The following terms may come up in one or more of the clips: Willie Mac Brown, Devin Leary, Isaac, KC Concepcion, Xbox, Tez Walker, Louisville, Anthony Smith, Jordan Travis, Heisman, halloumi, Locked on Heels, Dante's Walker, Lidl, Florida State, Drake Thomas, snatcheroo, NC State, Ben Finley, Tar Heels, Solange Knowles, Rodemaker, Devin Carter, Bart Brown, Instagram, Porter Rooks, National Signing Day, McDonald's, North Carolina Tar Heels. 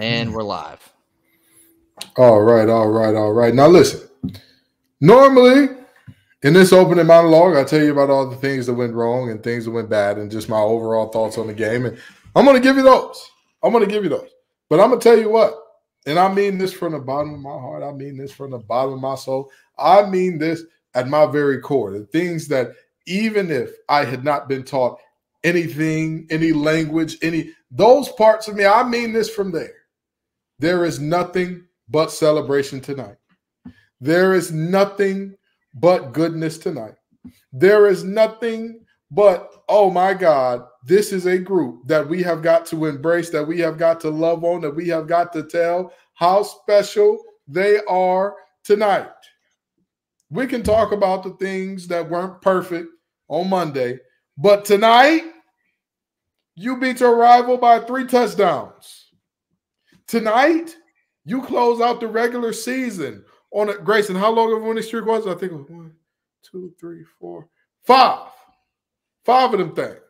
And we're live. All right. Now listen, normally in this opening monologue, I tell you about all the things that went wrong and things that went bad and just my overall thoughts on the game. And I'm going to give you those. But I'm going to tell you what, and I mean this from the bottom of my heart. I mean this from the bottom of my soul. I mean this at my very core. The things that even if I had not been taught anything, any language, any those parts of me, I mean this from there. There is nothing but celebration tonight. There is nothing but goodness tonight. There is nothing but, oh my God, this is a group that we have got to embrace, that we have got to love on, that we have got to tell how special they are tonight. We can talk about the things that weren't perfect on Monday, but tonight you beat your rival by 3 touchdowns. Tonight you close out the regular season on a Grayson. How long of a winning streak was it? I think it was 1, 2, 3, 4, 5. 5 of them things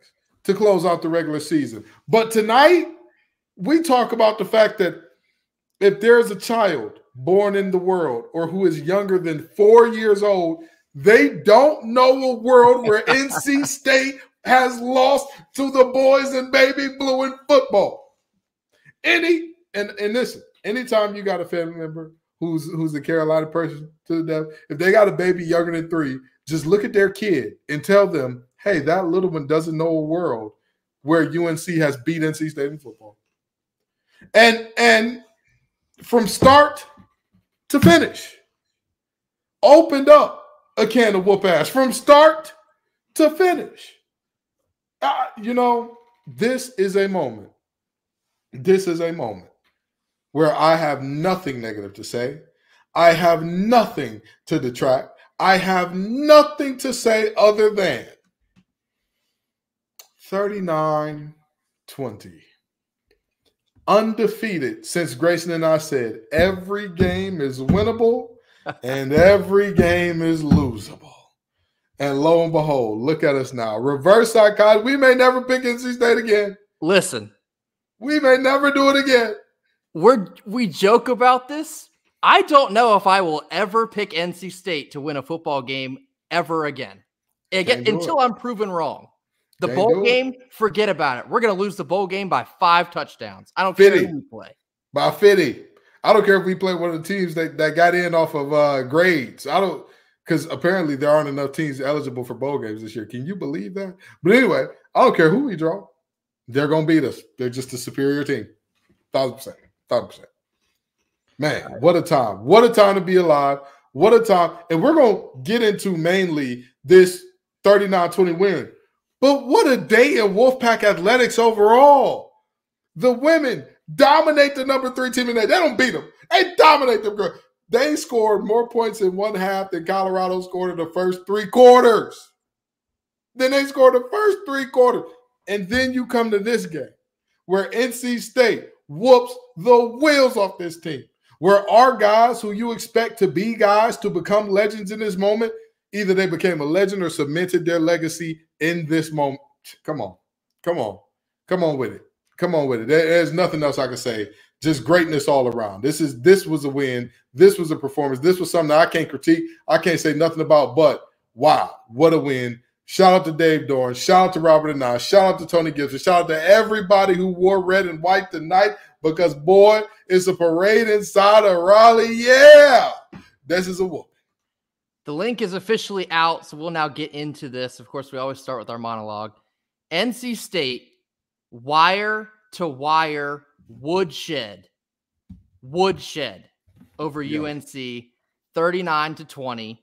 to close out the regular season. But tonight we talk about the fact that if there's a child born in the world or who is younger than 4 years old, they don't know a world where NC State has lost to the boys in baby blue in football. And listen, anytime you got a family member who's a Carolina person to the death, if they got a baby younger than 3, just look at their kid and tell them, hey, that little one doesn't know a world where UNC has beat NC State in football. And from start to finish, opened up a can of whoop-ass from start to finish. You know, this is a moment. This is a moment where I have nothing negative to say. I have nothing to detract. I have nothing to say other than 39-20. Undefeated since Grayson and I said every game is winnable and every game is losable. And lo and behold, look at us now. Reverse psychology. We may never pick NC State again. Listen. We may never do it again. We joke about this. I don't know if I will ever pick NC State to win a football game ever again until I'm proven wrong. The bowl game, forget about it. We're going to lose the bowl game by 5 touchdowns. I don't care who we play. By 50. I don't care if we play one of the teams that got in off of grades. I don't, because apparently there aren't enough teams eligible for bowl games this year. Can you believe that? But anyway, I don't care who we draw. They're going to beat us. They're just a superior team. 1,000%. Man, what a time. What a time to be alive. What a time. And we're going to get into mainly this 39-20 win. But what a day in Wolfpack athletics overall. The women dominate the number 3 team in that. They don't beat them. They dominate them. They scored more points in one half than Colorado scored in the first 3 quarters. Then they scored the first 3 quarters. And then you come to this game where NC State whoops the wheels off this team, where our guys who you expect to be guys to become legends in this moment, either they became a legend or cemented their legacy in this moment. Come on with it. There's nothing else I can say. Just greatness all around. This was a win. This was a performance. This was something that I can't critique. I can't say nothing about, but wow, what a win. Shout out to Dave Doeren. Shout out to Robert and I. Shout out to Tony Gibson. Shout out to everybody who wore red and white tonight, because, boy, it's a parade inside of Raleigh. Yeah, this is a whoop. The link is officially out, so we'll now get into this. Of course, we always start with our monologue. NC State, wire-to-wire, woodshed over UNC, 39-20.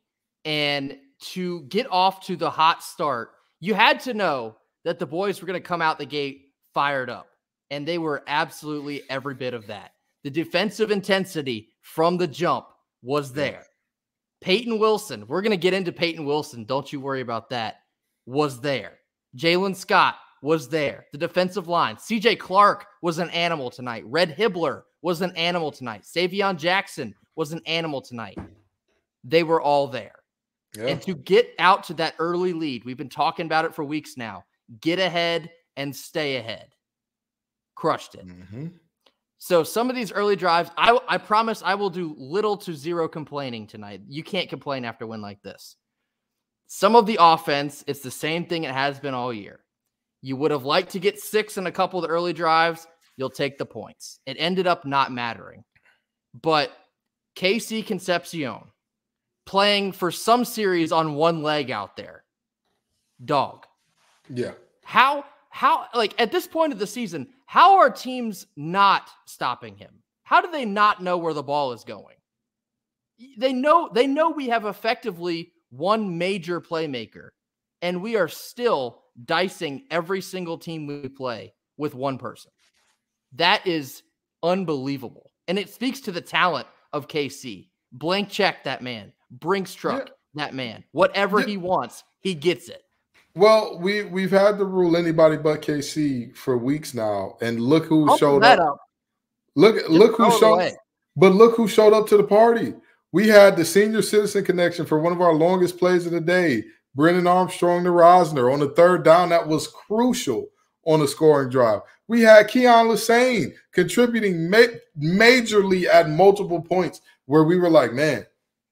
And to get off to the hot start, you had to know that the boys were going to come out the gate fired up, and they were absolutely every bit of that. The defensive intensity from the jump was there. Payton Wilson, we're going to get into Payton Wilson, don't you worry about that, was there. Jalen Scott was there. The defensive line, CJ Clark was an animal tonight. Red Hibbler was an animal tonight. Savion Jackson was an animal tonight. They were all there. Yeah. And to get out to that early lead, we've been talking about it for weeks now, get ahead and stay ahead. crushed it. Mm-hmm. So some of these early drives, I promise I will do little to zero complaining tonight. You can't complain after a win like this. Some of the offense, it's the same thing it has been all year. You would have liked to get six in a couple of the early drives. You'll take the points. It ended up not mattering. But KC Concepcion playing for some series on one leg out there. Dog. Yeah. How like at this point of the season, how are teams not stopping him? How do they not know where the ball is going? They know we have effectively one major playmaker, and we are still dicing every single team we play with one person. That is unbelievable. And it speaks to the talent of KC. Blank check that man. Brinks truck that man. Whatever he wants, he gets it. Well, we've had to rule anybody but KC for weeks now, and look who showed up. Look who showed up. But look who showed up to the party. We had the senior citizen connection for one of our longest plays of the day, Brennan Armstrong to Rozner on the third down. That was crucial on a scoring drive. We had Keon Lesane contributing majorly at multiple points where we were like, man,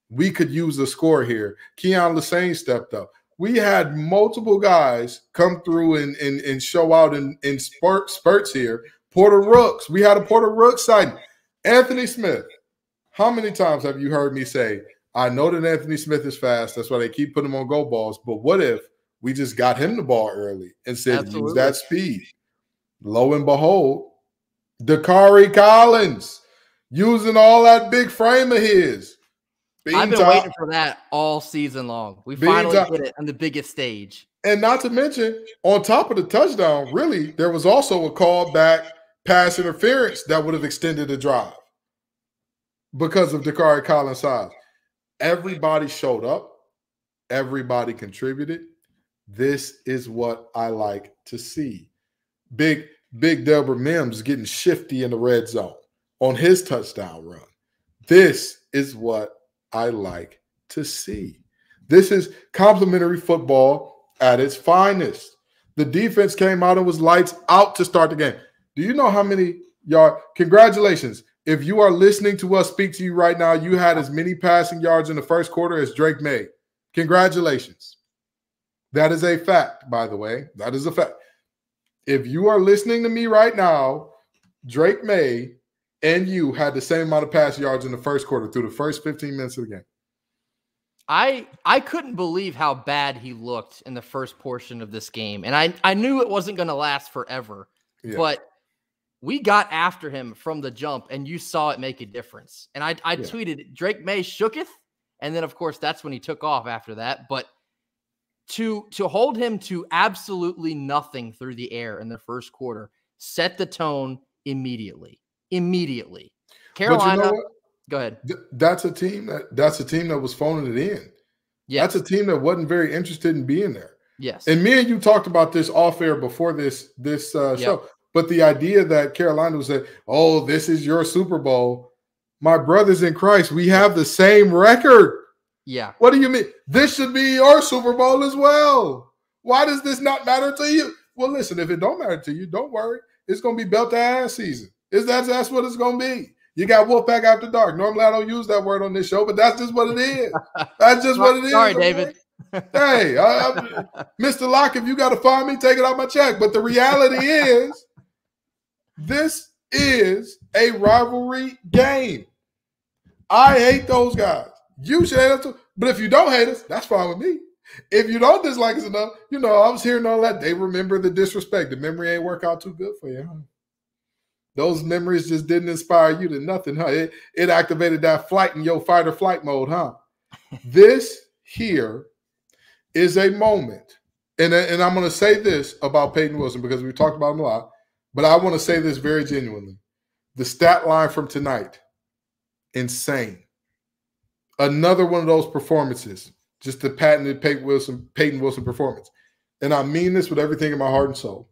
we could use a score here. Keon Lesane stepped up. We had multiple guys come through and show out in spurts here. Porter Rooks. We had a Porter Rooks sighting. Anthony Smith. How many times have you heard me say, I know that Anthony Smith is fast. That's why they keep putting him on go balls. But what if we just got him the ball early and said, use that speed? Lo and behold, Dakari Collins using all that big frame of his. I've been waiting for that all season long. We finally get it on the biggest stage. And not to mention, on top of the touchdown, really, there was also a call back pass interference that would have extended the drive because of Dakari Collins' size. Everybody showed up. Everybody contributed. This is what I like to see. Big Deborah Mims getting shifty in the red zone on his touchdown run. This is what I like to see. This is complimentary football at its finest. The defense came out and was lights out to start the game. Do you know how many yards? Congratulations. If you are listening to us speak to you right now, you had as many passing yards in the first quarter as Drake Maye. Congratulations. That is a fact, by the way. That is a fact. If you are listening to me right now, Drake Maye and you had the same amount of pass yards in the first quarter through the first 15 minutes of the game. I couldn't believe how bad he looked in the first portion of this game. And I knew it wasn't going to last forever. Yeah. But we got after him from the jump, and you saw it make a difference. And I tweeted, Drake Maye shooketh. And then, of course, that's when he took off after that. But to hold him to absolutely nothing through the air in the first quarter set the tone immediately. Carolina, you know, go ahead. That's a team that was phoning it in. Yeah, that's a team that wasn't very interested in being there. Yes, and me and you talked about this off air before this show. But the idea that Carolina was that, oh, this is your Super Bowl, my brothers in Christ, we have the same record. Yeah, what do you mean? This should be your Super Bowl as well. Why does this not matter to you? Well, listen, if it don't matter to you, don't worry. It's gonna be belt to ass season. That's what it's going to be. You got Wolfpack after dark. Normally, I don't use that word on this show, but that's just what it is. That's just what it is. Sorry, David. Hey, Mr. Locke, if you got to fire me, take it out my check. But the reality is, this is a rivalry game. I hate those guys. You should hate us too. But if you don't hate us, that's fine with me. If you don't dislike us enough, you know, I was hearing all that. They remember the disrespect. The memory ain't work out too good for you, huh? Those memories just didn't inspire you to nothing, huh? It activated that flight in your fight or flight mode, huh? This here is a moment. And I'm going to say this about Payton Wilson because we've talked about him a lot, but I want to say this very genuinely. The stat line from tonight, insane. Another one of those performances, just the patented Payton Wilson performance. And I mean this with everything in my heart and soul.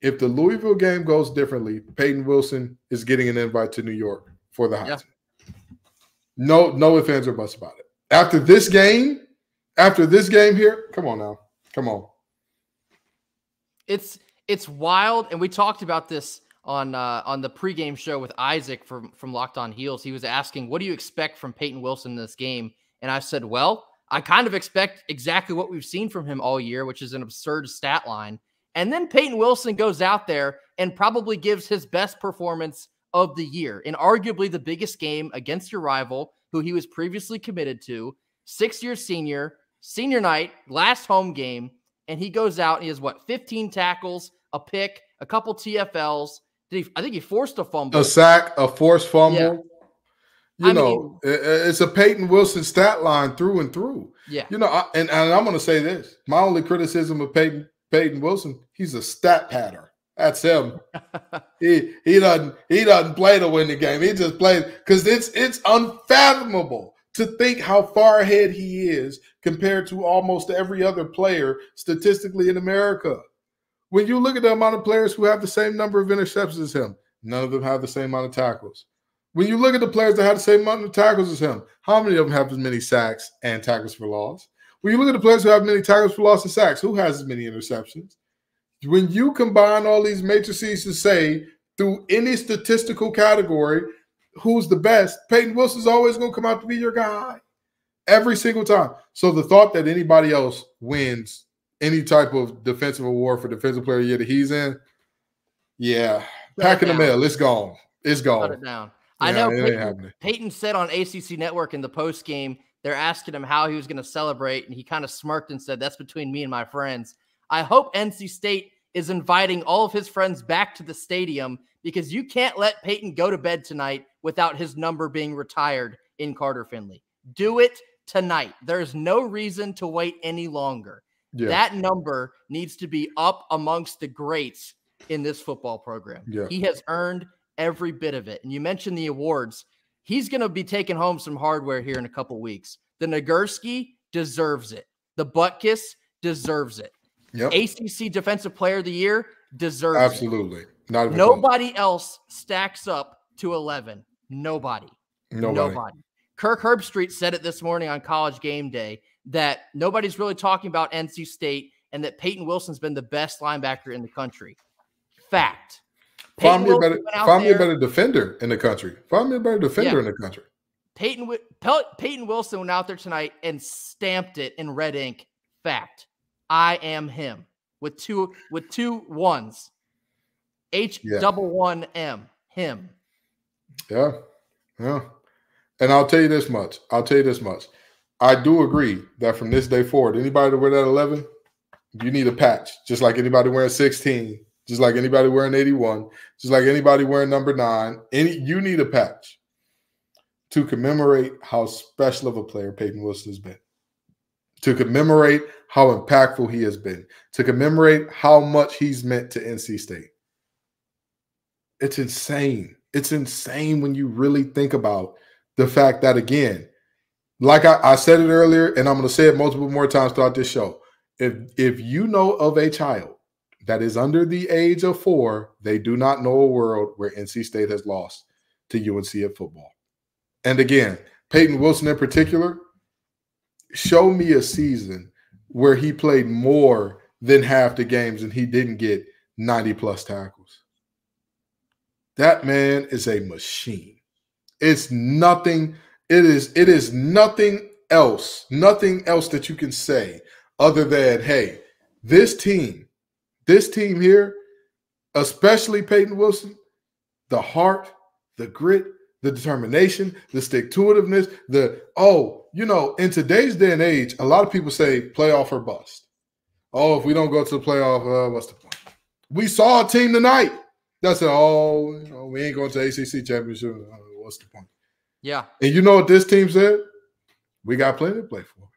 If the Louisville game goes differently, Payton Wilson is getting an invite to New York for the Heisman. Yeah. No ifs, ands, or buts about it. After this game here, come on now. Come on. It's wild, and we talked about this on the pregame show with Isaac from Locked on Heels. He was asking, what do you expect from Payton Wilson in this game? And I said, well, I kind of expect exactly what we've seen from him all year, which is an absurd stat line. And then Payton Wilson goes out there and probably gives his best performance of the year in arguably the biggest game against your rival, who he was previously committed to, senior night, last home game. And he goes out and he has, what, 15 tackles, a pick, a couple TFLs. I think he forced a fumble. A sack, a forced fumble. Yeah. You know, it's a Payton Wilson stat line through and through. Yeah. You know, and I'm going to say this. My only criticism of Payton Wilson, he's a stat patter. That's him. he doesn't play to win the game. He just plays because it's unfathomable to think how far ahead he is compared to almost every other player statistically in America. When you look at the amount of players who have the same number of interceptions as him, none of them have the same amount of tackles. When you look at the players that have the same amount of tackles as him, how many of them have as many sacks and tackles for loss? When you look at the players who have many tackles for loss and sacks, who has as many interceptions? When you combine all these matrices to say through any statistical category who's the best, Payton Wilson's always going to come out to be your guy every single time. So the thought that anybody else wins any type of defensive award for defensive player of the year that he's in, yeah, packing the mail. It's gone. It's gone. Shut it down. Yeah, I know Payton said on ACC Network in the post game, they're asking him how he was going to celebrate, and he kind of smirked and said, that's between me and my friends. I hope NC State is inviting all of his friends back to the stadium, because you can't let Payton go to bed tonight without his number being retired in Carter Finley. Do it tonight. There's no reason to wait any longer. Yeah. That number needs to be up amongst the greats in this football program. Yeah. He has earned every bit of it. And you mentioned the awards. He's going to be taking home some hardware here in a couple weeks. The Nagurski deserves it. The Butkus deserves it. Yep. ACC Defensive Player of the Year deserves it. Absolutely. Nobody else stacks up to 11. Nobody. Kirk Herbstreit said it this morning on College Game Day that nobody's really talking about NC State and that Payton Wilson's been the best linebacker in the country. Fact. Find me a better defender in the country. Payton Wilson went out there tonight and stamped it in red ink. Fact. I am him with two ones. H-double-1-M. Him. Yeah. Yeah. And I'll tell you this much. I do agree that from this day forward, anybody to wear that 11, you need a patch. Just like anybody wearing 16. Just like anybody wearing 81, just like anybody wearing number 9, you need a patch to commemorate how special of a player Payton Wilson has been, to commemorate how impactful he has been, to commemorate how much he's meant to NC State. It's insane. It's insane when you really think about the fact that, again, like I said it earlier, and I'm going to say it multiple more times throughout this show, if you know of a child that is under the age of 4, they do not know a world where NC State has lost to UNC at football. And again, Payton Wilson in particular, show me a season where he played more than half the games and he didn't get 90-plus tackles. That man is a machine. It's nothing. It is nothing else. Nothing else that you can say other than, hey, this team here, especially Payton Wilson, the heart, the grit, the determination, the stick-to-itiveness, in today's day and age, a lot of people say playoff or bust. Oh, if we don't go to the playoff, what's the point? We saw a team tonight that said, we ain't going to the ACC championship. What's the point? Yeah. And you know what this team said? We got plenty to play for.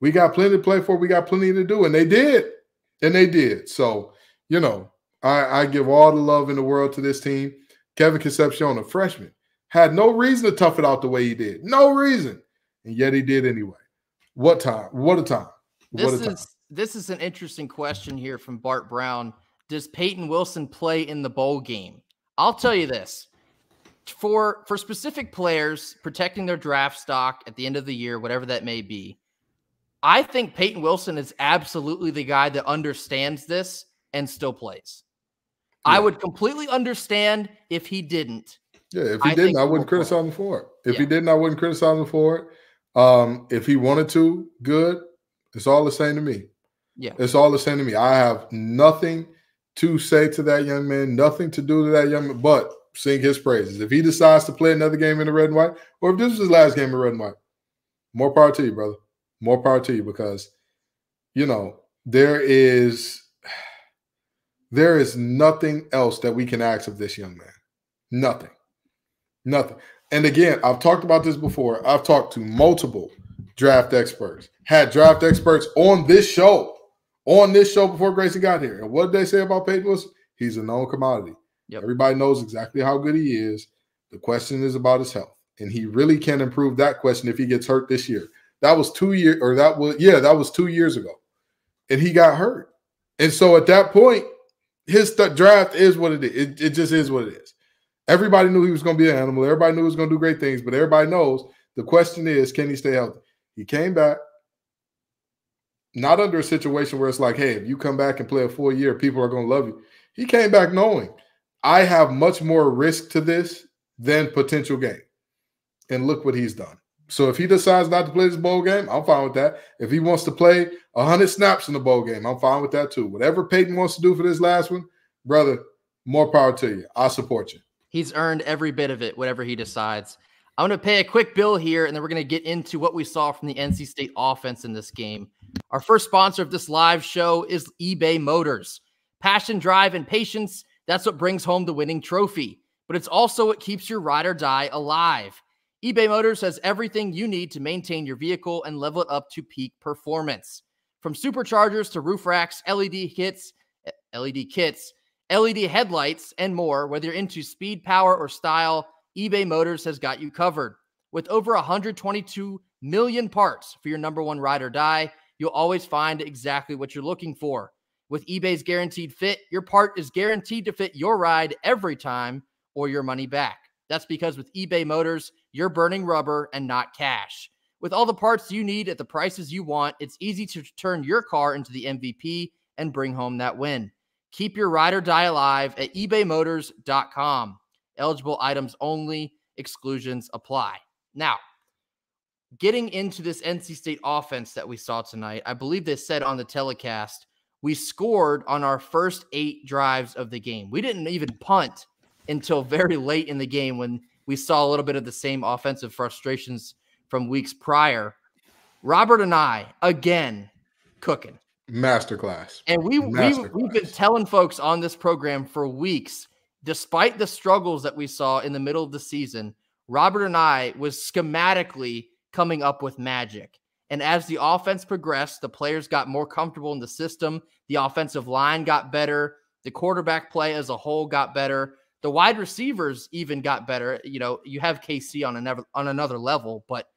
We got plenty to do, and they did. So, I give all the love in the world to this team. Kevin Concepcion, a freshman, had no reason to tough it out the way he did. No reason. And yet he did anyway. What a time. This is an interesting question here from Bart Brown. Does Payton Wilson play in the bowl game? I'll tell you this. For specific players protecting their draft stock at the end of the year, whatever that may be, I think Payton Wilson is absolutely the guy that understands this and still plays. I would completely understand if he didn't. Yeah, if he didn't, I wouldn't criticize him for it. If he didn't, I wouldn't criticize him for it. If he wanted to, good. It's all the same to me. Yeah, it's all the same to me. I have nothing to say to that young man, nothing to do to that young man, but sing his praises. If he decides to play another game in the red and white, or if this is his last game in red and white, more power to you, brother. More power to you, because, you know, there is nothing else that we can ask of this young man. Nothing. Nothing. And again, I've talked about this before. I've talked to multiple draft experts, had draft experts on this show before Grayson got here. And what did they say about Payton Wilson? He's a known commodity. Yep. Everybody knows exactly how good he is. The question is about his health. And he really can't improve that question if he gets hurt this year. That was 2 years ago. And he got hurt. And so at that point, his draft is what it is. It just is what it is. Everybody knew he was going to be an animal. Everybody knew he was going to do great things. But everybody knows the question is, can he stay healthy? He came back. Not under a situation where it's like, hey, if you come back and play a full year, people are going to love you. He came back knowing I have much more risk to this than potential gain. And look what he's done. So if he decides not to play this bowl game, I'm fine with that. If he wants to play 100 snaps in the bowl game, I'm fine with that too. Whatever Payton wants to do for this last one, brother, more power to you. I support you. He's earned every bit of it, whatever he decides. I'm going to pay a quick bill here, and then we're going to get into what we saw from the NC State offense in this game. Our first sponsor of this live show is eBay Motors. Passion, drive, and patience, that's what brings home the winning trophy. But it's also what keeps your ride or die alive. eBay Motors has everything you need to maintain your vehicle and level it up to peak performance. From superchargers to roof racks, LED kits, LED headlights, and more, whether you're into speed, power, or style, eBay Motors has got you covered. With over 122 million parts for your number one ride or die, you'll always find exactly what you're looking for. With eBay's guaranteed fit, your part is guaranteed to fit your ride every time or your money back. That's because with eBay Motors, you're burning rubber and not cash. With all the parts you need at the prices you want, it's easy to turn your car into the MVP and bring home that win. Keep your ride or die alive at ebaymotors.com. Eligible items only. Exclusions apply. Now, getting into this NC State offense that we saw tonight, I believe they said on the telecast, we scored on our first 8 drives of the game. We didn't even punt until very late in the game when we saw a little bit of the same offensive frustrations from weeks prior. Robert and I, again, cooking. Masterclass. And we've been telling folks on this program for weeks, despite the struggles that we saw in the middle of the season, Robert and I was schematically coming up with magic. And as the offense progressed, the players got more comfortable in the system. The offensive line got better. The quarterback play as a whole got better. The wide receivers even got better. You know, you have KC on another level, but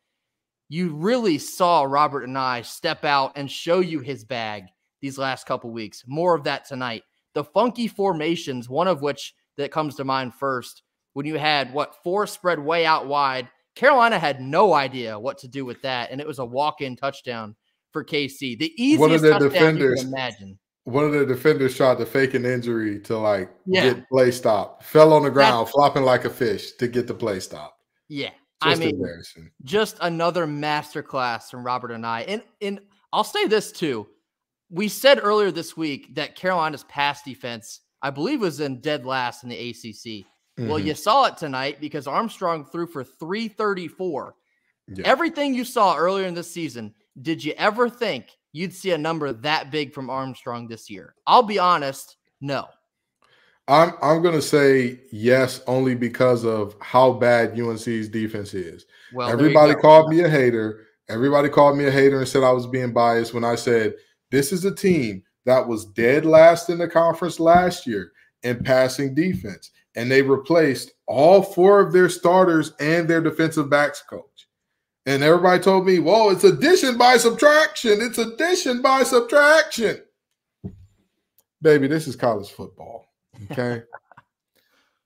you really saw Robert and I step out and show you his bag these last couple weeks. More of that tonight. The funky formations, one of which that comes to mind first, when you had, what, 4 spread way out wide. Carolina had no idea what to do with that, and it was a walk-in touchdown for KC. The easiest touchdown you can imagine. One of the defenders tried to fake an injury to, like, get play stopped. Fell on the ground, flopping like a fish to get the play stopped. Yeah. Just embarrassing. Just another masterclass from Robert and I. And I'll say this, too. We said earlier this week that Carolina's pass defense, I believe, was in dead last in the ACC. Mm-hmm. Well, you saw it tonight because Armstrong threw for 334. Yeah. Everything you saw earlier in this season, did you ever think you'd see a number that big from Armstrong this year? I'll be honest, no. I'm going to say yes only because of how bad UNC's defense is. Well, everybody called me a hater. Everybody called me a hater and said I was being biased when I said, this is a team that was dead last in the conference last year in passing defense, and they replaced all 4 of their starters and their defensive backs coach. And everybody told me, whoa, it's addition by subtraction. It's addition by subtraction. Baby, this is college football, okay?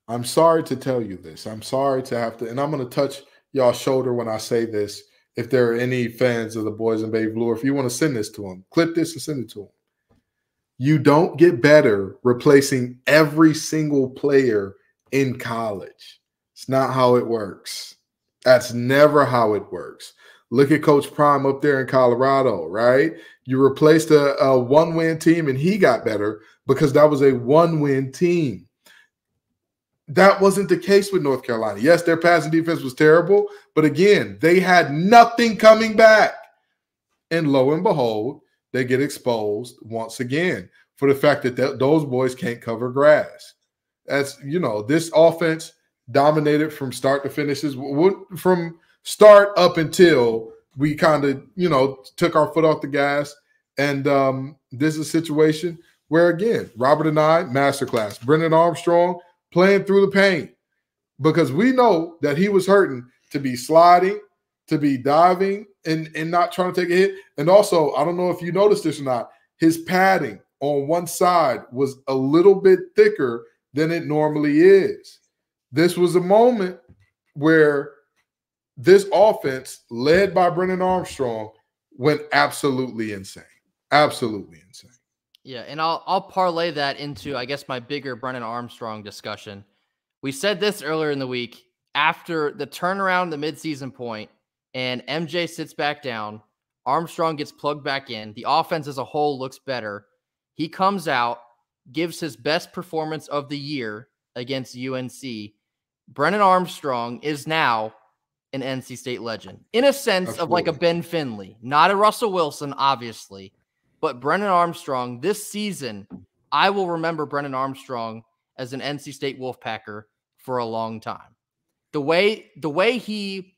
I'm sorry to tell you this. I'm sorry to have to – and I'm going to touch y'all's shoulder when I say this. If there are any fans of the Boys in Baby Blue, or if you want to send this to them, clip this and send it to them. You don't get better replacing every single player in college. It's not how it works. That's never how it works. Look at Coach Prime up there in Colorado, right? You replaced a one-win team, and he got better because that was a one-win team. That wasn't the case with North Carolina. Yes, their passing defense was terrible, but again, they had nothing coming back. And lo and behold, they get exposed once again for the fact that those boys can't cover grass. That's, you know, this offense dominated from start to finishes, from start up until we kind of, you know, took our foot off the gas. And this is a situation where, again, Robert and I, masterclass, Brennan Armstrong, playing through the pain, because we know that he was hurting to be sliding, to be diving, and not trying to take a hit. And also, I don't know if you noticed this or not, his padding on one side was a little bit thicker than it normally is. This was a moment where this offense, led by Brennan Armstrong, went absolutely insane. Absolutely insane. Yeah, and I'll parlay that into, I guess, my bigger Brennan Armstrong discussion. We said this earlier in the week, after the turnaround, the midseason point, and MJ sits back down, Armstrong gets plugged back in, the offense as a whole looks better. He comes out, gives his best performance of the year against UNC. Brennan Armstrong is now an NC State legend, in a sense of like a Ben Finley, not a Russell Wilson, obviously. But Brennan Armstrong, this season, I will remember Brennan Armstrong as an NC State Wolfpacker for a long time. The way he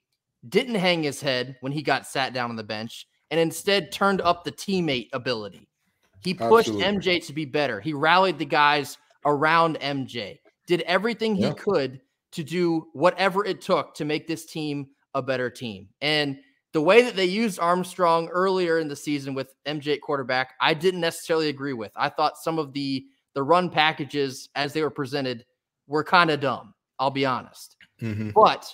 didn't hang his head when he got sat down on the bench and instead turned up the teammate ability. He pushed MJ to be better. He rallied the guys around MJ, did everything he could to do whatever it took to make this team a better team. And the way that they used Armstrong earlier in the season with MJ at quarterback, I didn't necessarily agree with. I thought some of the run packages as they were presented were kind of dumb, I'll be honest. But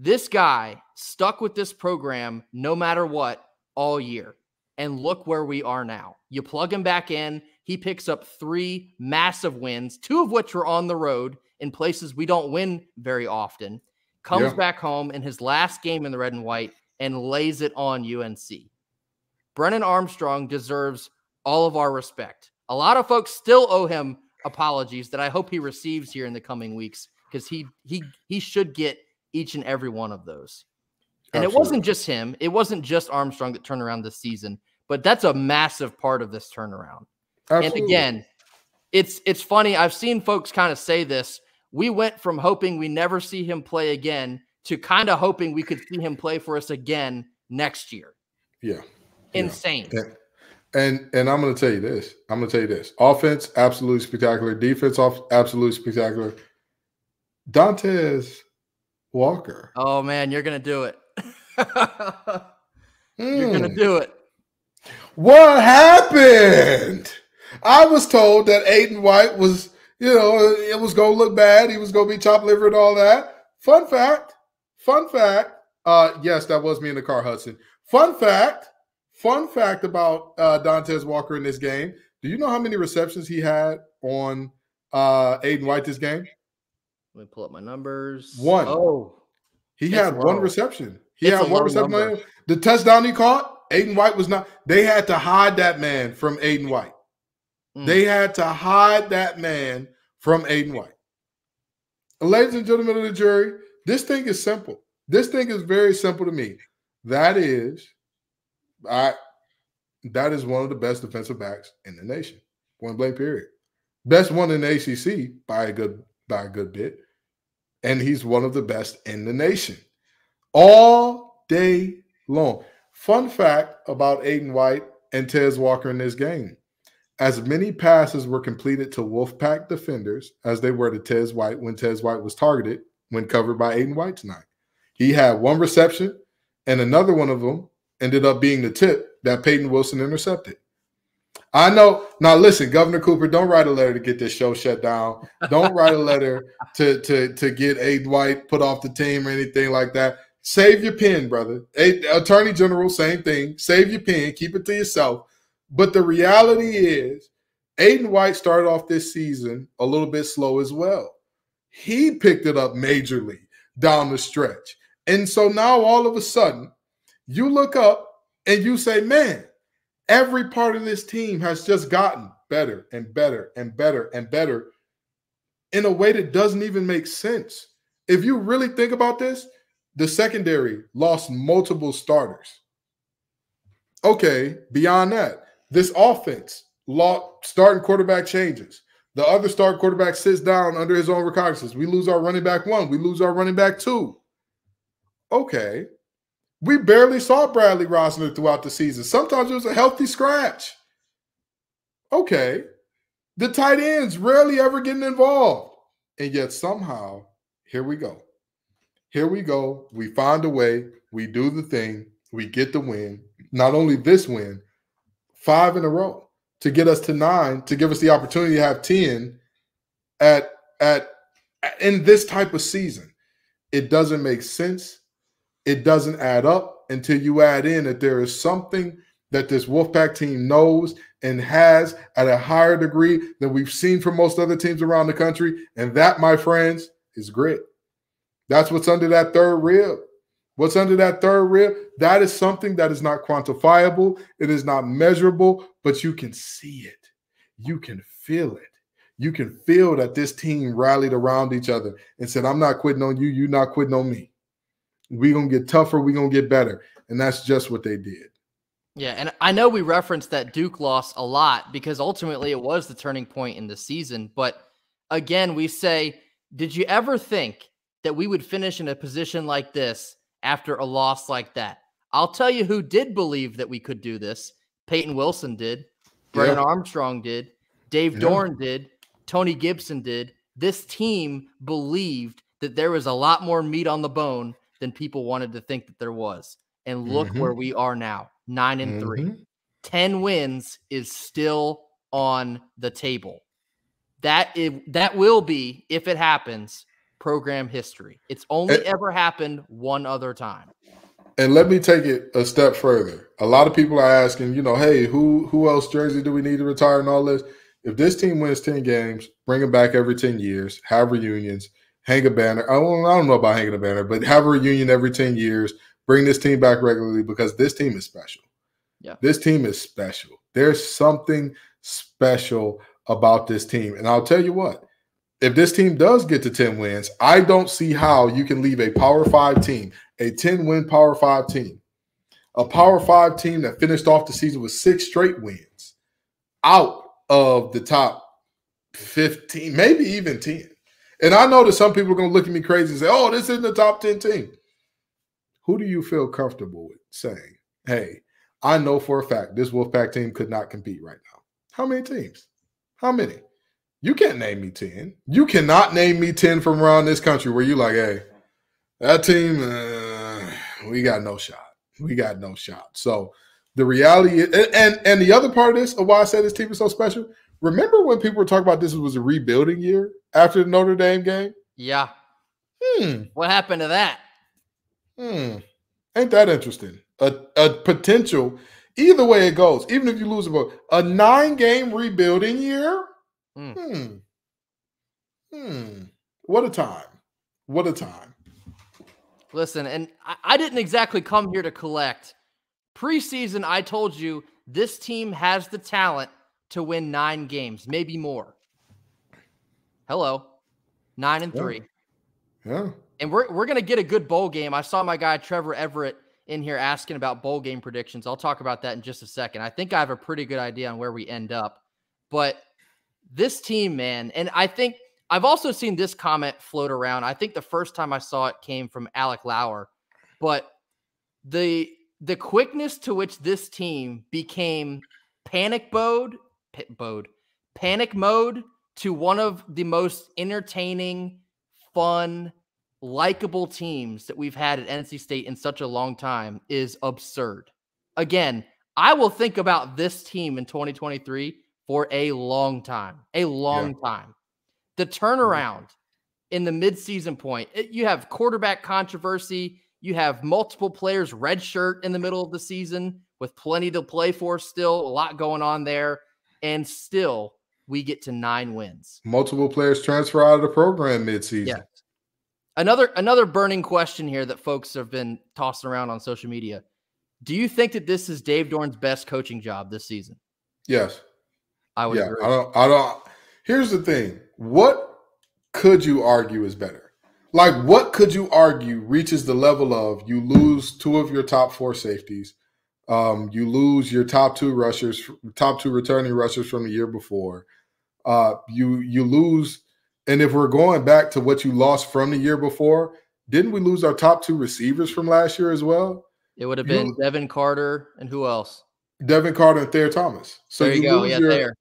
this guy stuck with this program no matter what all year. And look where we are now. You plug him back in, he picks up 3 massive wins, 2 of which were on the road in places we don't win very often. Comes back home in his last game in the red and white and lays it on UNC. Brennan Armstrong deserves all of our respect. A lot of folks still owe him apologies that I hope he receives here in the coming weeks, because he should get each and every one of those. And it wasn't just him. It wasn't just Armstrong that turned around this season, but that's a massive part of this turnaround. And again, it's funny. I've seen folks kind of say this. We went from hoping we never see him play again to kind of hoping we could see him play for us again next year. Yeah. Insane. Yeah. And I'm going to tell you this. Offense, absolutely spectacular. Defense, absolutely spectacular. Dante's Walker. Oh, man, you're going to do it. You're going to do it. What happened? I was told that Aydan White was, you know, it was going to look bad. He was going to be chopped liver and all that. Fun fact. Yes, that was me in the car, Hudson. Fun fact about Dante's Walker in this game. Do you know how many receptions he had on Aydan White this game? Let me pull up my numbers. 1. Oh, he had 1 reception. He had 1 reception. The touchdown he caught, Aydan White was not. They had to hide that man from Aydan White. They had to hide that man from Aydan White. Ladies and gentlemen of the jury, this thing is simple. This thing is very simple to me. That is one of the best defensive backs in the nation. Point blank period. Best one in the ACC by a good bit. And he's one of the best in the nation. All day long. Fun fact about Aydan White and Tez Walker in this game. As many passes were completed to Wolfpack defenders as they were to Tez White when Tez White was targeted when covered by Aydan White tonight. He had 1 reception, and another one of them ended up being the tip that Payton Wilson intercepted. I know. Now, listen, Governor Cooper, don't write a letter to get this show shut down. Don't write a letter to get Aydan White put off the team or anything like that. Save your pen, brother. Attorney General, same thing. Save your pen. Keep it to yourself. But the reality is Aydan White started off this season a little bit slow as well. He picked it up majorly down the stretch. And so now all of a sudden, you look up and you say, man, every part of this team has just gotten better and better and better and better in a way that doesn't even make sense. If you really think about this, the secondary lost multiple starters. Okay, beyond that, this offense, starting quarterback changes. The other starting quarterback sits down under his own recognizance. We lose our running back one. We lose our running back two. Okay. We barely saw Bradley Rozner throughout the season. Sometimes it was a healthy scratch. Okay. The tight ends rarely ever getting involved. And yet somehow, here we go. Here we go. We find a way. We do the thing. We get the win. Not only this win, 5 in a row, to get us to 9, to give us the opportunity to have 10 in this type of season. It doesn't make sense. It doesn't add up until you add in that there is something that this Wolfpack team knows and has at a higher degree than we've seen from most other teams around the country. And that, my friends, is grit. That's what's under that third rib. What's under that third rib? That is something that is not quantifiable. It is not measurable, but you can see it. You can feel it. You can feel that this team rallied around each other and said, I'm not quitting on you. You're not quitting on me. We're going to get tougher. We're going to get better. And that's just what they did. Yeah, and I know we referenced that Duke loss a lot because ultimately it was the turning point in the season. But again, we say, did you ever think that we would finish in a position like this after a loss like that? I'll tell you who did believe that we could do this. Payton Wilson did. Brennan Armstrong did. Dave Doeren did. Tony Gibson did. This team believed that there was a lot more meat on the bone than people wanted to think that there was. And look where we are now, 9-3. 10 wins is still on the table. That will be, if it happens, program history. It's only ever happened one other time. And let me take it a step further. A lot of people are asking, you know, hey, who else jersey do we need to retire and all this? If this team wins 10 games, bring them back every 10 years, have reunions, hang a banner. I don't know about hanging a banner, but have a reunion every 10 years. Bring this team back regularly because this team is special. Yeah. This team is special. There's something special about this team. And I'll tell you what, if this team does get to 10 wins, I don't see how you can leave a Power 5 team, a 10-win Power 5 team, a Power 5 team that finished off the season with 6 straight wins, out of the top 15, maybe even 10. And I know that some people are going to look at me crazy and say, oh, this isn't a top 10 team. Who do you feel comfortable with saying, hey, I know for a fact this Wolfpack team could not compete right now? How many teams? How many? You can't name me 10. You cannot name me 10 from around this country where you're like, hey, that team, we got no shot. We got no shot. So the reality is, and the other part of this, of why I said this team is so special, remember when people were talking about this was a rebuilding year after the Notre Dame game? Yeah. What happened to that? Ain't that interesting? A potential, either way it goes, even if you lose a vote, a 9-game rebuilding year? What a time. What a time. Listen, and I didn't exactly come here to collect. Preseason, I told you this team has the talent to win 9 games, maybe more. Hello. 9-3. Yeah. And we're going to get a good bowl game. I saw my guy Trevor Everett in here asking about bowl game predictions. I'll talk about that in just a second. I think I have a pretty good idea on where we end up. But this team, man, and I think I've also seen this comment float around. I think the first time I saw it came from Alec Lauer, but the quickness to which this team became panic mode to one of the most entertaining, fun, likable teams that we've had at NC State in such a long time is absurd. Again, I will think about this team in 2023 for a long time, a long time. The turnaround in the midseason point, you have quarterback controversy. You have multiple players redshirt in the middle of the season with plenty to play for still, a lot going on there. And still we get to 9 wins. Multiple players transfer out of the program midseason. Yeah. Another burning question here that folks have been tossing around on social media. Do you think that this is Dave Doeren's best coaching job this season? Yes. I would agree. I don't. Here's the thing. What could you argue is better? Like, what could you argue reaches the level of you lose 2 of your top 4 safeties, you lose your top 2 rushers, top 2 returning rushers from the year before, you lose, and if we're going back to what you lost from the year before, didn't we lose our top 2 receivers from last year as well? It would have been Devin Carter and who else? Devin Carter and Thayer Thomas. So there you go. Yeah, Thayer.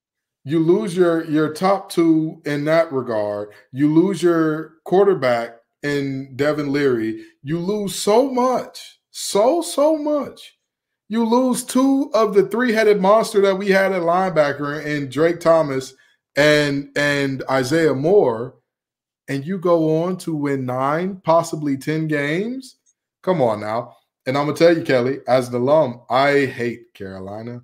You lose your top 2 in that regard. You lose your quarterback in Devin Leary. You lose so much, so much. You lose 2 of the 3-headed monster that we had at linebacker in Drake Thomas and Isaiah Moore, and you go on to win 9, possibly 10 games. Come on now. And I'm going to tell you, Kelly, as an alum, I hate Carolina.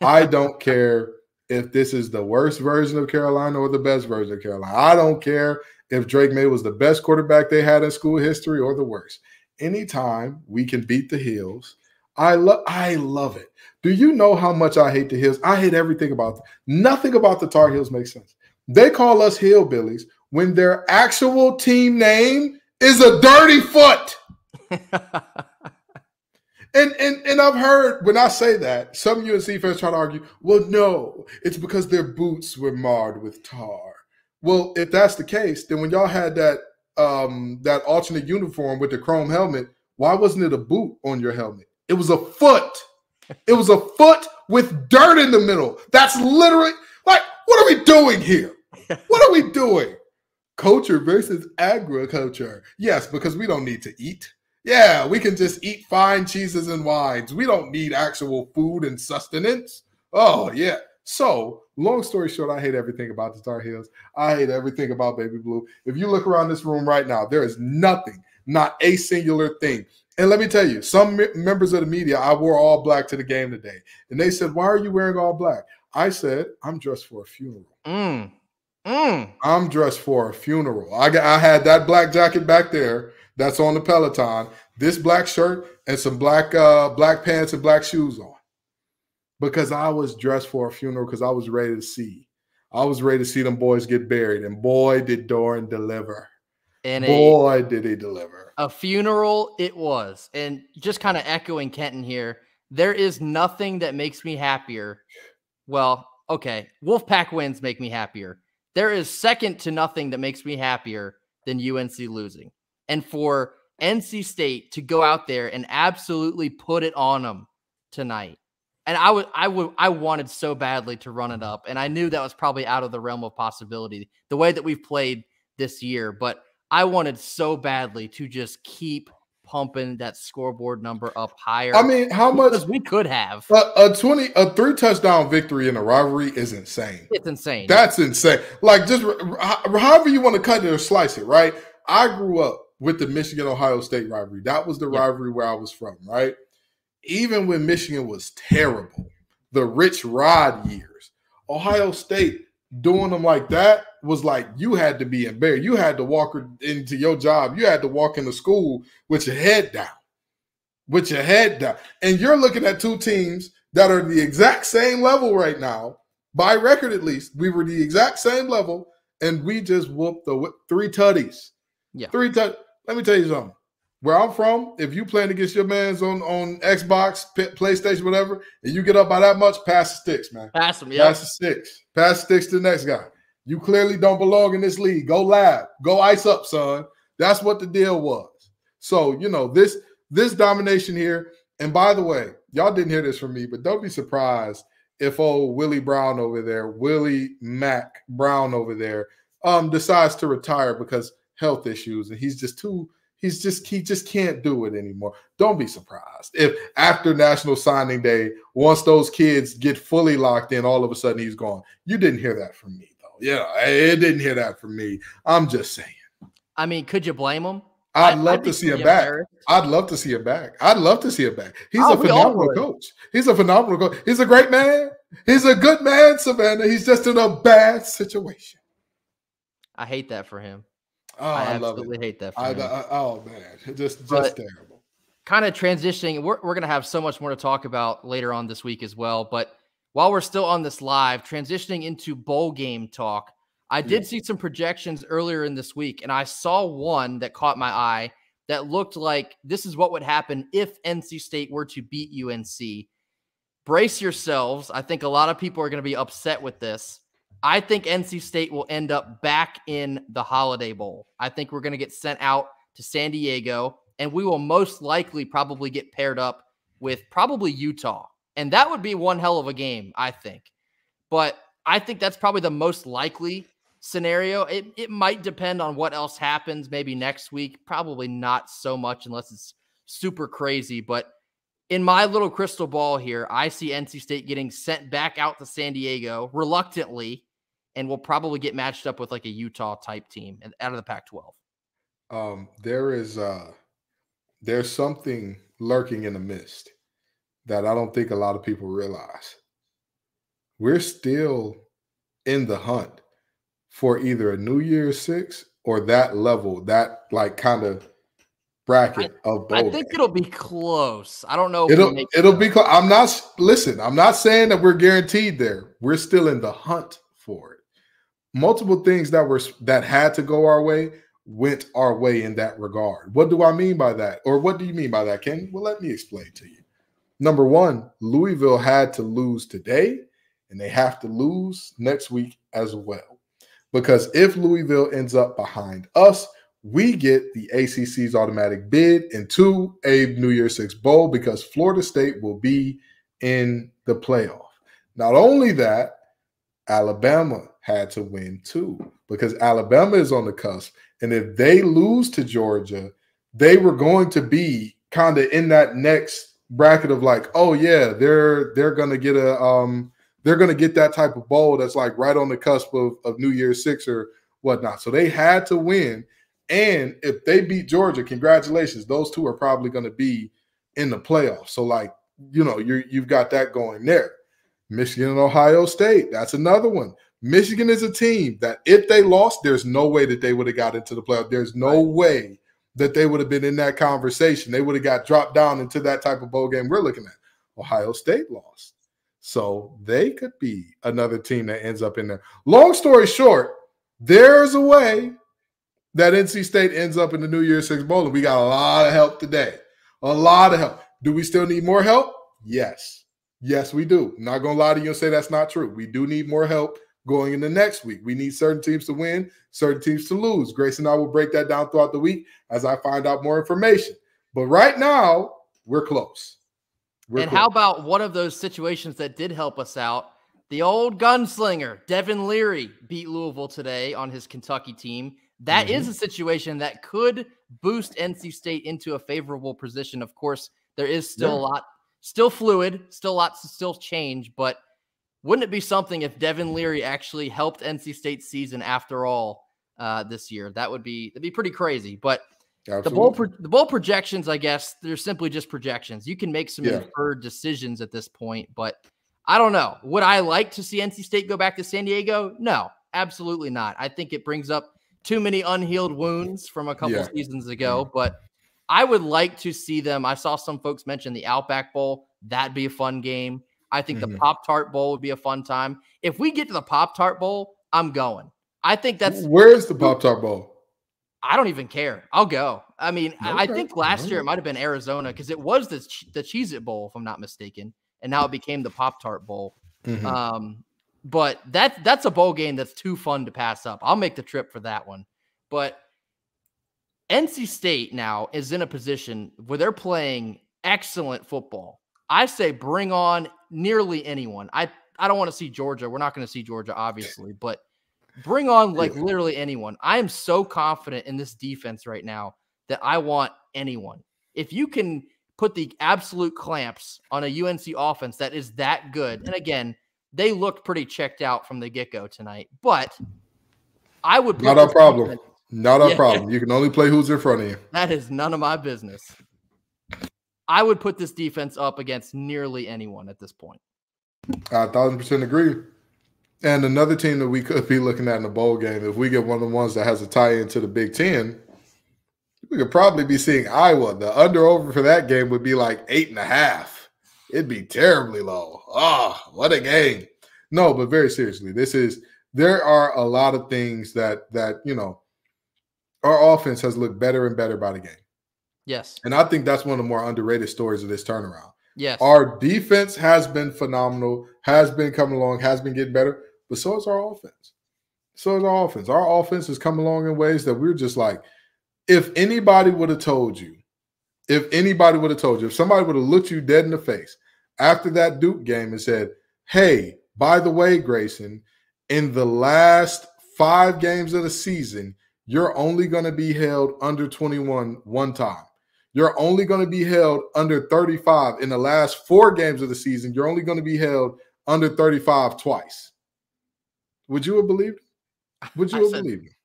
I don't care if this is the worst version of Carolina or the best version of Carolina. I don't care if Drake Maye was the best quarterback they had in school history or the worst. Anytime we can beat the Heels, I love it. Do you know how much I hate the Heels? I hate everything about them. Nothing about the Tar Heels makes sense. They call us hillbillies when their actual team name is a dirty foot. And I've heard when I say that, some UNC fans try to argue, well, no, it's because their boots were marred with tar. Well, if that's the case, then when y'all had that that alternate uniform with the chrome helmet, why wasn't it a boot on your helmet? It was a foot. It was a foot with dirt in the middle. That's literally like, what are we doing here? What are we doing? Culture versus agriculture. Yes, because we don't need to eat. Yeah, we can just eat fine cheeses and wines. We don't need actual food and sustenance. Oh, yeah. So, long story short, I hate everything about the Tar Heels. I hate everything about Baby Blue. If you look around this room right now, there is nothing, not a singular thing. And let me tell you, some members of the media, I wore all black to the game today. And they said, why are you wearing all black? I said, I'm dressed for a funeral. I'm dressed for a funeral. I had that black jacket back there. That's on the Peloton, this black shirt and some black pants and black shoes on, because I was dressed for a funeral, because I was ready to see. I was ready to see them boys get buried, and boy, did Doeren deliver. And boy, did he deliver. A funeral it was. And just kind of echoing Kenton here, there is nothing that makes me happier. Well, okay, Wolfpack wins make me happier. There is second to nothing that makes me happier than UNC losing. And for NC State to go out there and absolutely put it on them tonight. And I wanted so badly to run it up. And I knew that was probably out of the realm of possibility, the way that we've played this year. But I wanted so badly to just keep pumping that scoreboard number up higher. I mean, how much we could have. A 3-touchdown victory in a rivalry is insane. It's insane. That's insane. Like, just however you want to cut it or slice it, right? I grew up with the Michigan-Ohio State rivalry. That was the rivalry where I was from, right? Even when Michigan was terrible, the Rich Rod years, Ohio State doing them like that was like, you had to be embarrassed. You had to walk into your job. You had to walk into school with your head down, And you're looking at two teams that are the exact same level right now, by record at least. We were the exact same level, and we just whooped the 3 tutties. Yeah. 3 touch. Let me tell you something. Where I'm from, if you playing against your mans on Xbox, PlayStation, whatever, and you get up by that much, pass the sticks, man. Pass them, yeah. Pass the sticks. Pass the sticks to the next guy. You clearly don't belong in this league. Go lab. Go ice up, son. That's what the deal was. So, you know, this domination here, and by the way, y'all didn't hear this from me, but don't be surprised if old Willie Mac Brown over there, decides to retire because health issues, and he just can't do it anymore. Don't be surprised if after National Signing Day, once those kids get fully locked in, all of a sudden he's gone. You didn't hear that from me, though. Yeah, it didn't hear that from me. I'm just saying. I mean, could you blame him? I'd love to see him back. I'd love to see him back. He's a phenomenal coach. He's a great man. He's a good man, Savannah. He's just in a bad situation. I hate that for him. Oh, I absolutely love it. Hate that for him. Oh, man. Just terrible. Kind of transitioning. We're going to have so much more to talk about later on this week as well. But while we're still on this live, transitioning into bowl game talk, I did see some projections earlier in this week, and I saw one that caught my eye that looked like this is what would happen if NC State were to beat UNC. Brace yourselves. I think a lot of people are going to be upset with this. I think NC State will end up back in the Holiday Bowl. I think we're going to get sent out to San Diego, and we will most likely probably get paired up with probably Utah. And that would be one hell of a game, I think. But I think that's probably the most likely scenario. It might depend on what else happens maybe next week. Probably not so much unless it's super crazy. But in my little crystal ball here, I see NC State getting sent back out to San Diego reluctantly, and we'll probably get matched up with like a Utah-type team out of the Pac-12. There's something lurking in the mist that I don't think a lot of people realize. We're still in the hunt for either a New Year's Six or that level, that like kind of bracket of bowl. I think it'll be close. I don't know. It'll be close. I'm not saying that we're guaranteed there. We're still in the hunt for it. Multiple things that had to go our way went our way in that regard. What do I mean by that? Or what do you mean by that, Ken? Well, let me explain to you. Number one, Louisville had to lose today, and they have to lose next week as well. Because if Louisville ends up behind us, we get the ACC's automatic bid into a New Year's Six Bowl because Florida State will be in the playoff. Not only that, Alabama had to win too because Alabama is on the cusp. And if they lose to Georgia, they were going to be kind of in that next bracket of like, oh, yeah, they're going to get a they're going to get that type of bowl that's like right on the cusp of New Year's Six or whatnot. So they had to win. And if they beat Georgia, congratulations, those two are probably going to be in the playoffs. So, like, you know, you've got that going there. Michigan and Ohio State, that's another one. Michigan is a team that if they lost, there's no way that they would have got into the playoffs. There's no way that they would have been in that conversation. They would have got dropped down into that type of bowl game we're looking at. Ohio State lost. So they could be another team that ends up in there. Long story short, there's a way that NC State ends up in the New Year's Six Bowl, and we got a lot of help today. A lot of help. Do we still need more help? Yes. Yes, we do. I'm not going to lie to you and say that's not true. We do need more help going into next week. We need certain teams to win, certain teams to lose. Grace and I will break that down throughout the week as I find out more information. But right now, we're close. How about one of those situations that did help us out? The old gunslinger, Devin Leary, beat Louisville today on his Kentucky team. That is a situation that could boost NC State into a favorable position. Of course, there is still a lot, still fluid, still lots to still change. But wouldn't it be something if Devin Leary actually helped NC State's season after all this year? That'd be pretty crazy. But absolutely. The bowl projections, I guess, they're simply just projections. You can make some inferred decisions at this point, but I don't know. Would I like to see NC State go back to San Diego? No, absolutely not. I think it brings up too many unhealed wounds from a couple seasons ago, but I would like to see them. I saw some folks mention the Outback Bowl. That'd be a fun game. I think the Pop-Tart Bowl would be a fun time. If we get to the Pop-Tart Bowl, I'm going. I think that's... Where's the Pop-Tart Bowl? I don't even care. I'll go. I mean, okay. I think last year it might have been Arizona because it was the Cheez-It Bowl, if I'm not mistaken, and now it became the Pop-Tart Bowl. But that's a bowl game that's too fun to pass up. I'll make the trip for that one. But NC State now is in a position where they're playing excellent football. I say bring on nearly anyone. I don't want to see Georgia. We're not going to see Georgia, obviously, but bring on like literally anyone. I am so confident in this defense right now that I want anyone. If you can put the absolute clamps on a UNC offense that is that good, and again, they looked pretty checked out from the get-go tonight, but I would... Not our problem. Defense. Not our problem. You can only play who's in front of you. That is none of my business. I would put this defense up against nearly anyone at this point. I 1,000% agree. And another team that we could be looking at in the bowl game, if we get one of the ones that has a tie-in to the Big Ten, we could probably be seeing Iowa. The under-over for that game would be like 8.5. It'd be terribly low. Ah, oh, what a game. No, but very seriously, there are a lot of things that you know, our offense has looked better and better by the game. Yes. And I think that's one of the more underrated stories of this turnaround. Yes. Our defense has been phenomenal, has been coming along, has been getting better, but so is our offense. Our offense has come along in ways that we're just like, if somebody would have looked you dead in the face after that Duke game and said, hey, by the way, Grayson, in the last 5 games of the season, you're only going to be held under 21 one time. You're only going to be held under 35 in the last 4 games of the season. You're only going to be held under 35 twice. Would you have believed it?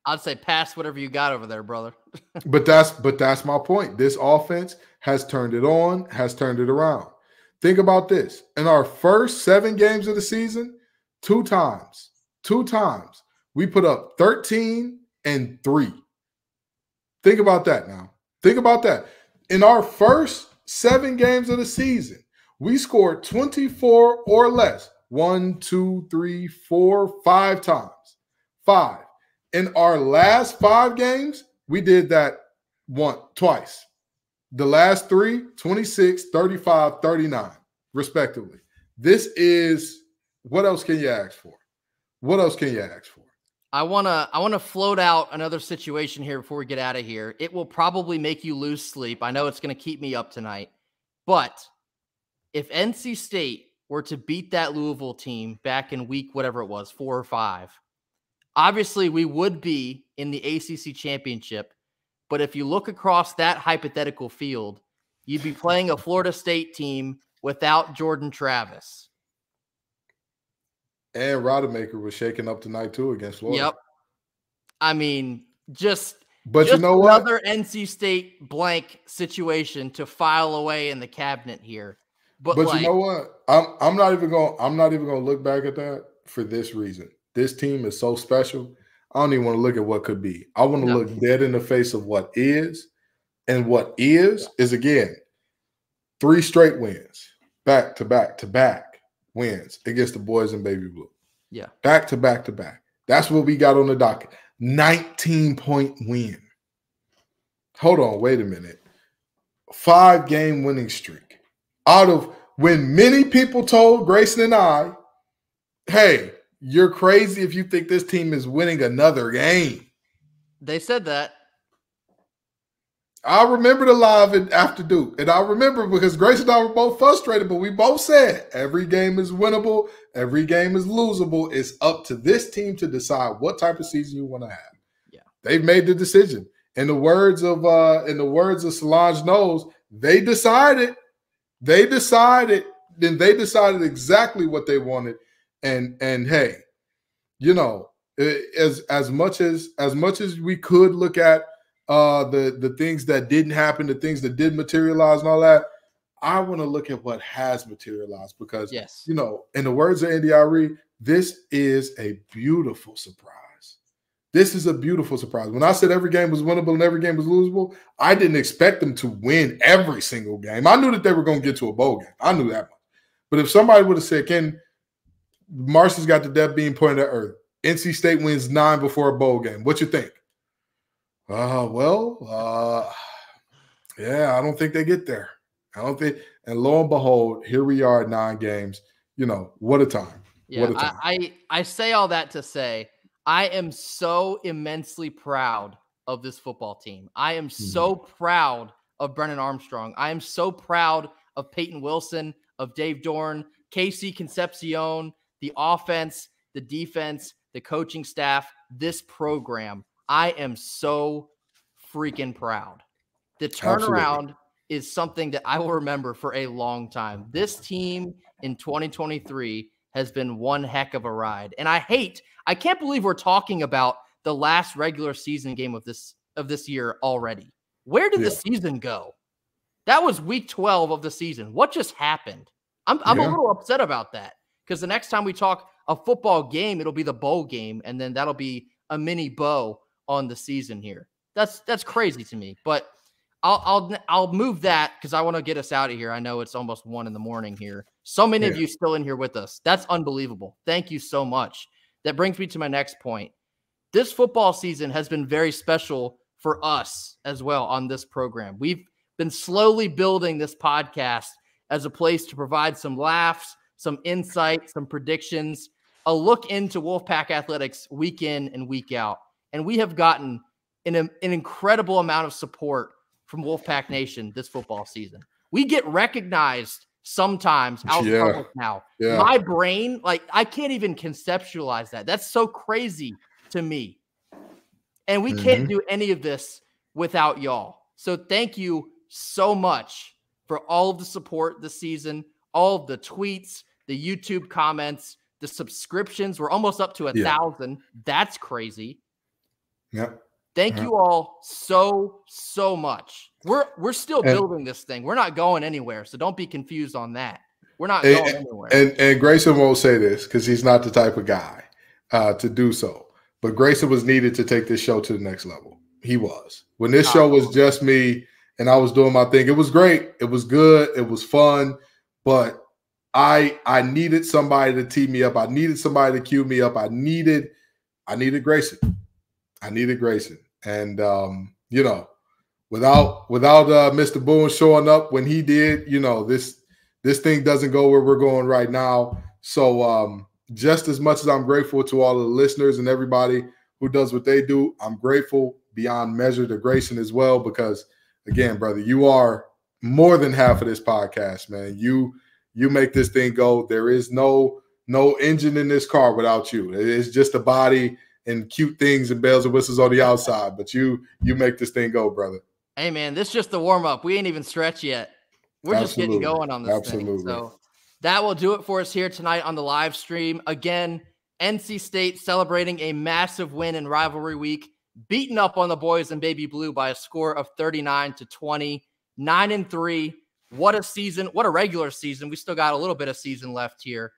I'd say pass whatever you got over there, brother. But that's my point. This offense has turned it on, has turned it around. Think about this. In our first 7 games of the season, two times, we put up 13 and 3. Think about that now. Think about that. In our first 7 games of the season, we scored 24 or less 5 times. 5. In our last 5 games, we did that twice. The last 3, 26, 35, 39, respectively. This is what else can you ask for? What else can you ask for? I want to float out another situation here before we get out of here. It will probably make you lose sleep. I know it's going to keep me up tonight. But if NC State were to beat that Louisville team back in week whatever it was, 4 or 5, obviously we would be in the ACC championship. But if you look across that hypothetical field, you'd be playing a Florida State team without Jordan Travis. And Rodemaker was shaken up tonight, too, against Florida. Yep. I mean, just you know what? Another NC State blank situation to file away in the cabinet here. But like, you know what? I'm not even going to look back at that for this reason. This team is so special. I don't even want to look at what could be. I want to look dead in the face of what is. And what is, again, 3 straight wins, back to back to back. Wins against the boys in baby blue. Yeah. Back to back to back. That's what we got on the docket. 19-point win. Hold on. Wait a minute. 5-game winning streak. Out of when many people told Grayson and I, hey, you're crazy if you think this team is winning another game. They said that. I remember the live after Duke, and I remember because Grace and I were both frustrated, but we both said every game is winnable, every game is losable. It's up to this team to decide what type of season you want to have. Yeah, they've made the decision. In the words of Solange Knowles, they decided. They decided exactly what they wanted. And hey, you know, as much as we could look at the things that didn't happen, the things that did materialize and all that, I want to look at what has materialized because, yes, you know, in the words of Andy Iree, this is a beautiful surprise. This is a beautiful surprise. When I said every game was winnable and every game was losable, I didn't expect them to win every single game. I knew that they were going to get to a bowl game. I knew that much. But if somebody would have said, Marcy's got the death beam pointed at earth. NC State wins 9 before a bowl game. What you think? I don't think they get there. And lo and behold, here we are at 9 games. You know, what a time. Yeah, what a time. I say all that to say I am so immensely proud of this football team. I am so proud of Brennan Armstrong. I am so proud of Payton Wilson, of Dave Doeren, KC Concepcion, the offense, the defense, the coaching staff, this program. I am so freaking proud. The turnaround is something that I will remember for a long time. This team in 2023 has been one heck of a ride. And I can't believe we're talking about the last regular season game of this year already. Where did the season go? That was week 12 of the season. What just happened? I'm a little upset about that. because the next time we talk a football game, it'll be the bowl game, and then that'll be a mini bow on the season here. That's crazy to me, but I'll move that because I want to get us out of here. I know it's almost 1 a.m. here. So many of you still in here with us. That's unbelievable. Thank you so much. That brings me to my next point. This football season has been very special for us as well on this program. We've been slowly building this podcast as a place to provide some laughs, some insight, some predictions, a look into Wolfpack athletics week in and week out. And we have gotten an incredible amount of support from Wolfpack Nation this football season. We get recognized sometimes out public now. Yeah. My brain, like, I can't even conceptualize that. That's so crazy to me. And we can't do any of this without y'all. So thank you so much for all of the support this season, all of the tweets, the YouTube comments, the subscriptions. We're almost up to 1,000. That's crazy. Yep. Thank you all so much. We're still building this thing. We're not going anywhere, so don't be confused on that. We're not going anywhere. And Grayson won't say this because he's not the type of guy to do so. But Grayson was needed to take this show to the next level. He was. When this show was just me and I was doing my thing, it was great. It was good. It was fun. But I needed somebody to tee me up. I needed somebody to cue me up. I needed Grayson. I needed Grayson. And, you know, without Mr. Boone showing up when he did, you know, this thing doesn't go where we're going right now. So just as much as I'm grateful to all of the listeners and everybody who does what they do, I'm grateful beyond measure to Grayson as well because, again, brother, you are more than half of this podcast, man. You make this thing go. There is no engine in this car without you. It's just a body and cute things and bells and whistles on the outside, but you make this thing go, brother. Hey, man, this is just the warm-up. We ain't even stretched yet. We're just getting going on this thing. So that will do it for us here tonight on the live stream. Again, NC State celebrating a massive win in rivalry week, beaten up on the boys in baby blue by a score of 39-20, 9-3. What a season. What a regular season. We still got a little bit of season left here.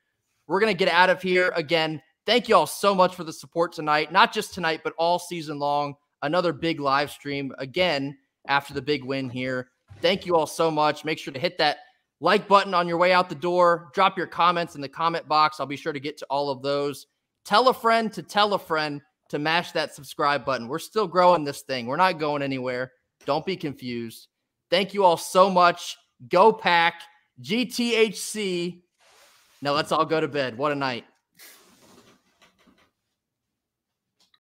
We're going to get out of here again. Thank you all so much for the support tonight, not just tonight, but all season long. Another big live stream again after the big win here. Thank you all so much. Make sure to hit that like button on your way out the door. Drop your comments in the comment box. I'll be sure to get to all of those. Tell a friend to mash that subscribe button. We're still growing this thing. We're not going anywhere. Don't be confused. Thank you all so much. Go Pack. GTHC. Now let's all go to bed. What a night.